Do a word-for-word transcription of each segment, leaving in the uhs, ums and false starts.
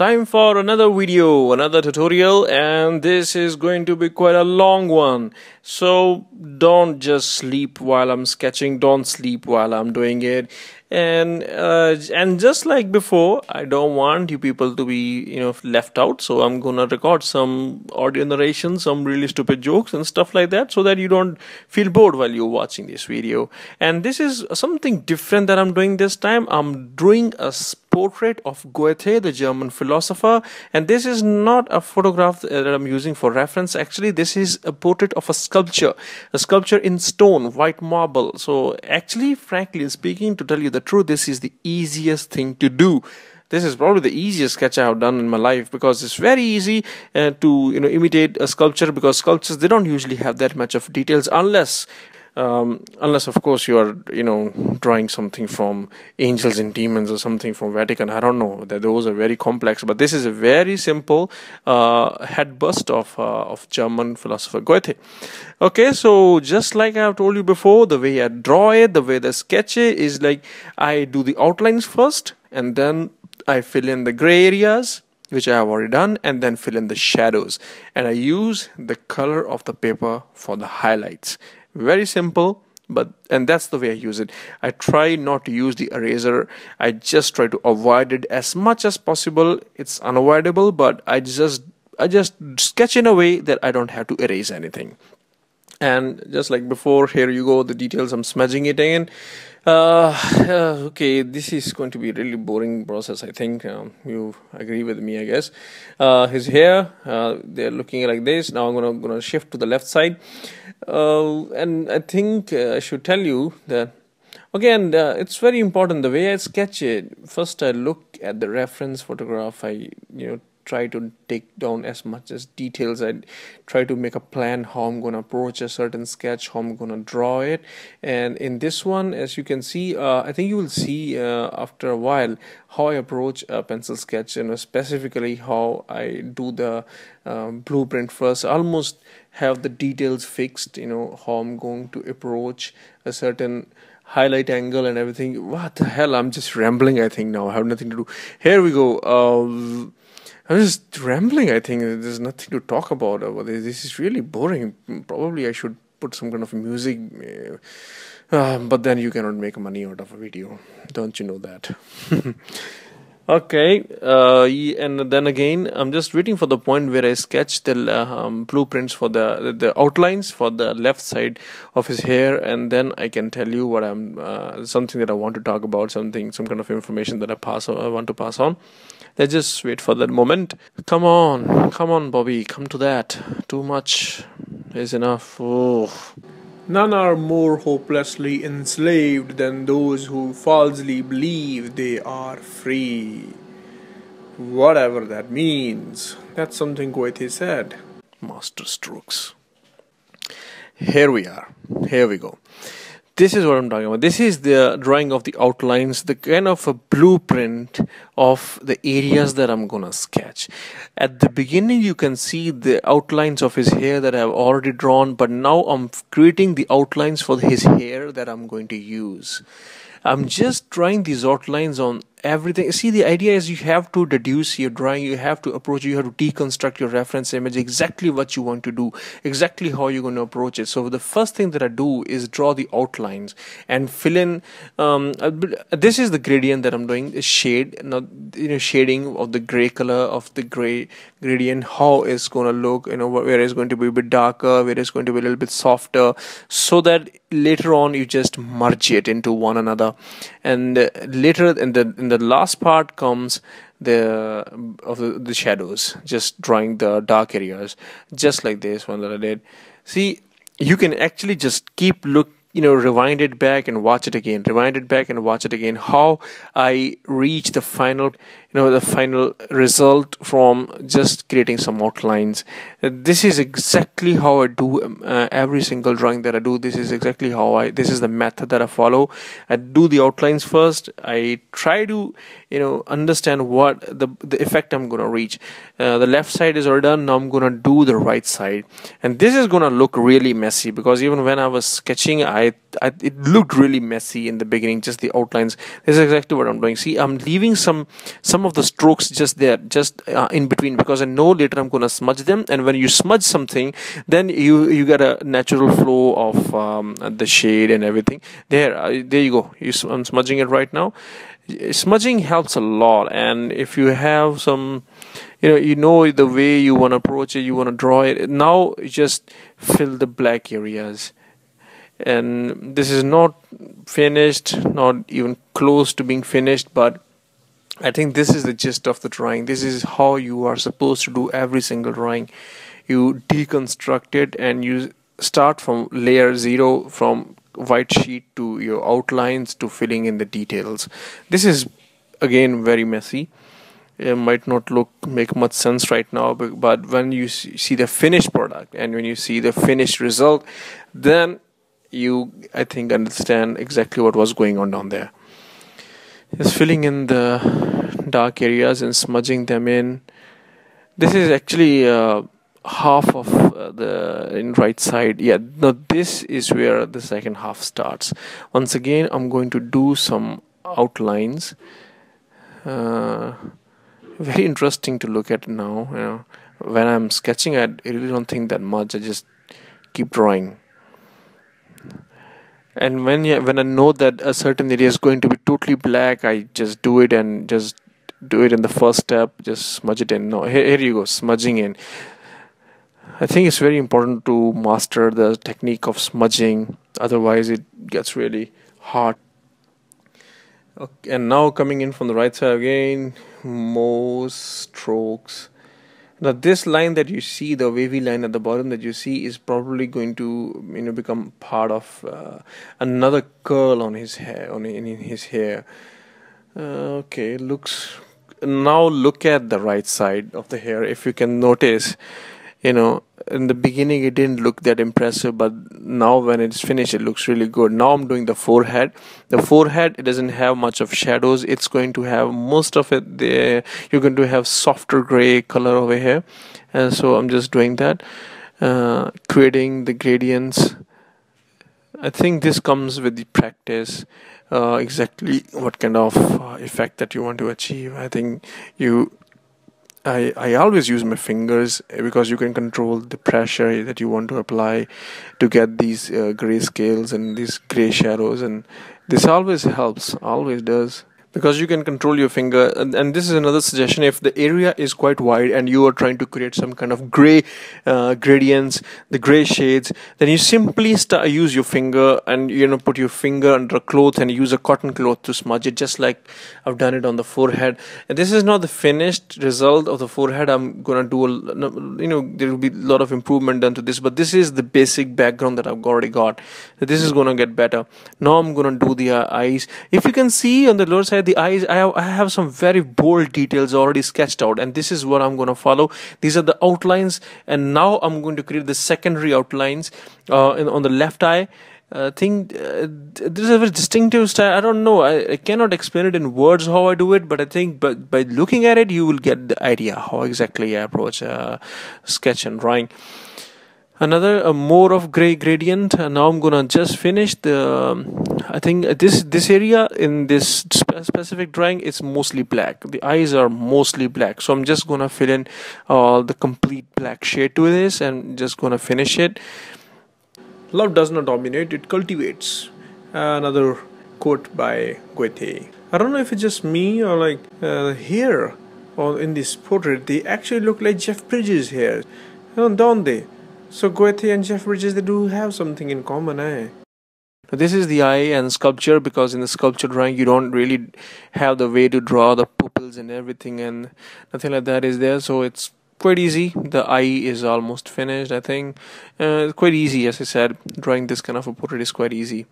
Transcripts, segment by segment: Time for another video, another tutorial, and this is going to be quite a long one. So don't just sleep while I'm sketching, don't sleep while I'm doing it. And uh, and just like before, I don't want you people to be, you know, left out. So I'm gonna record some audio narration, some really stupid jokes and stuff like that, so that you don't feel bored while you're watching this video. And this is something different that I'm doing this time. I'm doing a portrait of Goethe, the German philosopher, and this is not a photograph that I'm using for reference. Actually, this is a portrait of a sculpture, a sculpture in stone, white marble. So actually, frankly speaking, to tell you the truth, this is the easiest thing to do. This is probably the easiest sketch I have done in my life, because it's very easy uh, to you know imitate a sculpture, because sculptures, they don't usually have that much of details, unless Um, unless of course you are you know drawing something from Angels and Demons or something from Vatican. I don't know, that those are very complex, but this is a very simple uh, head bust of uh, of German philosopher Goethe. Okay, so just like I have told you before, the way I draw it, the way the sketch it is like I do the outlines first, and then I fill in the gray areas, which I have already done, and then fill in the shadows, and I use the color of the paper for the highlights. Very simple, but and that's the way I use it. I try not to use the eraser. I just try to avoid it as much as possible. It's unavoidable, but I just I just sketch in a way that I don't have to erase anything. And just like before, here you go, the details, I'm smudging it in. Uh, uh, okay, this is going to be a really boring process, I think. Um, you agree with me, I guess. Uh, his hair, uh, they're looking like this. Now I'm gonna, gonna shift to the left side. Uh, and I think uh, I should tell you that, again, uh, it's very important, the way I sketch it. First, I look at the reference photograph. I, you know, try to take down as much as details. I try to make a plan how I'm going to approach a certain sketch, how I'm going to draw it. And in this one, as you can see, uh, I think you will see uh, after a while how I approach a pencil sketch, you know, specifically how I do the um, blueprint first. I almost have the details fixed, you know, how I'm going to approach a certain highlight angle and everything. What the hell, I'm just rambling, I think now. I have nothing to do. Here we go. Uh, I'm just rambling, I think. There's nothing to talk about over this. This is really boring. Probably I should put some kind of music. Uh, but then you cannot make money out of a video. Don't you know that? Okay. Uh, and then again, I'm just waiting for the point where I sketch the um, blueprints for the, the outlines for the left side of his hair. And then I can tell you what I'm, uh, something that I want to talk about, something, some kind of information that I pass on, I want to pass on. Let's just wait for that moment. Come on, come on, Bobby, come to that. Too much is enough. Oh. None are more hopelessly enslaved than those who falsely believe they are free. Whatever that means. That's something Goethe said. Master strokes. Here we are. Here we go. This is what I'm talking about. This is the drawing of the outlines, the kind of a blueprint of the areas that I'm gonna sketch. At the beginning, you can see the outlines of his hair that I've already drawn, but now I'm creating the outlines for his hair that I'm going to use. I'm just drawing these outlines on everything. See, the idea is you have to deduce your drawing, you have to approach, you have to deconstruct your reference image, exactly what you want to do, exactly how you're going to approach it. So the first thing that I do is draw the outlines and fill in. Um, this is the gradient that I'm doing, is shade, not you know shading of the gray color of the gray gradient, how it's going to look, you know, where it's going to be a bit darker, where it's going to be a little bit softer, so that later on you just merge it into one another. And uh, later in the in the last part comes the of the, the shadows, just drawing the dark areas, just like this one that I did. See, you can actually just keep look, you know, rewind it back and watch it again, rewind it back and watch it again, how I reach the final, you know, the final result from just creating some outlines. This is exactly how I do uh, every single drawing that I do. This is exactly how I, this is the method that I follow. I do the outlines first. I try to, you know, understand what the, the effect I'm gonna reach. Uh, the left side is already done, now I'm gonna do the right side, and this is gonna look really messy, because even when I was sketching, I, I it looked really messy in the beginning, just the outlines. This is exactly what I'm doing. See, I'm leaving some some of the strokes just there, just uh, in between, because I know later I'm gonna smudge them, and when you smudge something, then you you get a natural flow of um, the shade and everything. There, uh, there you go. You, I'm smudging it right now. Smudging helps a lot, and if you have some, you know, you know the way you want to approach it, you want to draw it. Now just fill the black areas, and this is not finished, not even close to being finished, but I think this is the gist of the drawing. This is how you are supposed to do every single drawing. You deconstruct it, and you start from layer zero, from white sheet to your outlines to filling in the details. This is again very messy. It might not look make much sense right now, but, but when you see the finished product, and when you see the finished result, then you, I think, understand exactly what was going on down there. Just filling in the dark areas and smudging them in. This is actually uh, half of uh, the in right side. Yeah, now this is where the second half starts. Once again, I'm going to do some outlines. Uh, very interesting to look at now. You know, when I'm sketching, I really don't think that much. I just keep drawing. And when you, when I know that a certain area is going to be totally black, I just do it and just do it in the first step. Just smudge it in. No, here, here you go, smudging in. I think it's very important to master the technique of smudging, otherwise it gets really hard. Okay, and now coming in from the right side again, more strokes. Now this line that you see, the wavy line at the bottom that you see, is probably going to, you know, become part of uh, another curl on his hair, on in his hair. Uh, okay, looks. Now look at the right side of the hair. If you can notice, you know, in the beginning it didn't look that impressive, but now when it's finished it looks really good. Now I'm doing the forehead. The forehead, it doesn't have much of shadows. It's going to have most of it there. You're going to have softer gray color over here, and so I'm just doing that, uh, creating the gradients. I think this comes with the practice, uh, exactly what kind of uh, effect that you want to achieve. I think you I, I always use my fingers, because you can control the pressure that you want to apply to get these uh, gray scales and these gray shadows, and this always helps, always does, because you can control your finger. And, and this is another suggestion: if the area is quite wide and you are trying to create some kind of gray uh, gradients, the gray shades, then you simply start, use your finger, and you know, put your finger under a cloth and use a cotton cloth to smudge it, just like I've done it on the forehead. And this is not the finished result of the forehead. I'm gonna do a, you know, there will be a lot of improvement done to this, but this is the basic background that I've already got. This is gonna get better. Now I'm gonna do the uh, eyes. If you can see on the lower side, the eyes, I have, I have some very bold details already sketched out, and this is what I'm going to follow. These are the outlines, and now I'm going to create the secondary outlines uh, in, on the left eye. I think uh, this is a very distinctive style. I don't know, I, I cannot explain it in words how I do it, but I think by, by looking at it you will get the idea how exactly I approach uh, sketch and drawing. Another uh, more of gray gradient. And now I'm gonna just finish the. Um, I think this this area in this spe specific drawing is mostly black. The eyes are mostly black, so I'm just gonna fill in all uh, the complete black shade to this, and just gonna finish it. Love does not dominate; it cultivates. Another quote by Goethe. I don't know if it's just me or like uh, here or in this portrait, they actually look like Jeff Bridges here, don't they? So Goethe and Jeff Bridges, they do have something in common, eh? Now this is the eye and sculpture, because in the sculpture drawing you don't really have the way to draw the pupils and everything, and nothing like that is there, so it's quite easy. The eye is almost finished, I think. Uh, it's quite easy, as I said, drawing this kind of a portrait is quite easy.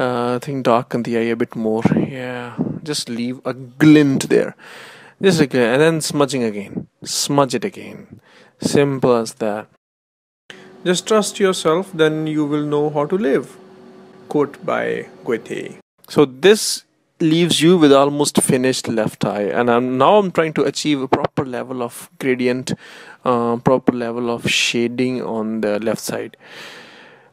Uh, I think darken the eye a bit more, yeah. Just leave a glint there. Just a glint, and then smudging again. Smudge it again. Simple as that. Just trust yourself, then you will know how to live. Quote by Goethe. So this leaves you with almost finished left eye. And I'm, now I'm trying to achieve a proper level of gradient, uh, proper level of shading on the left side.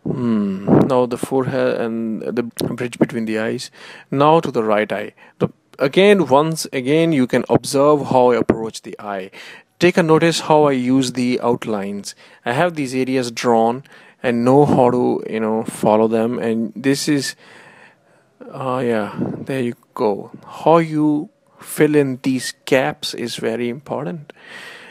Mm. Now the forehead and the bridge between the eyes. Now to the right eye. The, again, once again, you can observe how I approach the eye. Take a notice how I use the outlines. I have these areas drawn and know how to, you know, follow them. And this is, oh uh, yeah, there you go. How you fill in these gaps is very important.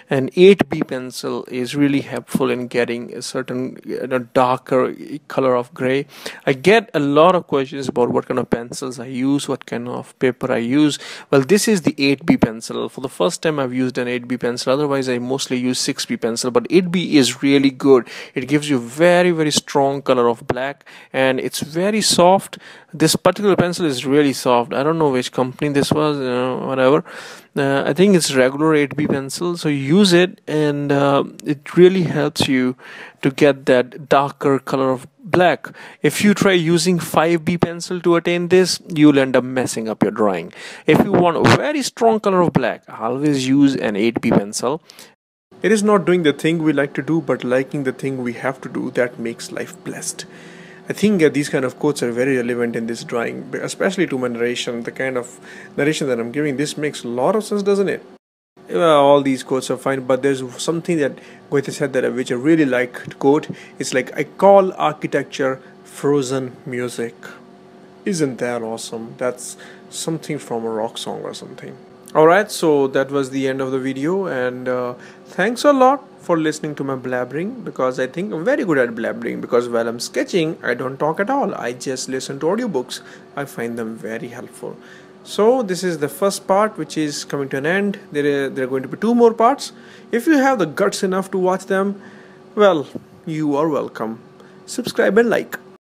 An eight B pencil is really helpful in getting a certain a darker color of gray. I get a lot of questions about what kind of pencils I use, what kind of paper I use. Well, this is the eight B pencil. For the first time I've used an eight B pencil. Otherwise I mostly use six B pencil, but eight B is really good. It gives you very very strong color of black, and it's very soft. This particular pencil is really soft. I don't know which company this was, you know, whatever. Uh, I think it's regular eight B pencil, so you use it, and uh, it really helps you to get that darker color of black. If you try using five B pencil to attain this, you'll end up messing up your drawing. If you want a very strong color of black, always use an eight B pencil. It is not doing the thing we like to do, but liking the thing we have to do that makes life blessed. I think uh, these kind of quotes are very relevant in this drawing, especially to my narration. The kind of narration that I'm giving, this makes a lot of sense, doesn't it? Well, all these quotes are fine, but there's something that Goethe said that which I really like to quote. It's like, I call architecture frozen music. Isn't that awesome? That's something from a rock song or something. Alright, so that was the end of the video, and uh, thanks a lot for listening to my blabbering, because I think I'm very good at blabbering, because while I'm sketching I don't talk at all. I just listen to audiobooks. I find them very helpful. So this is the first part, which is coming to an end. There are, there are going to be two more parts. If you have the guts enough to watch them, well, you are welcome. Subscribe and like.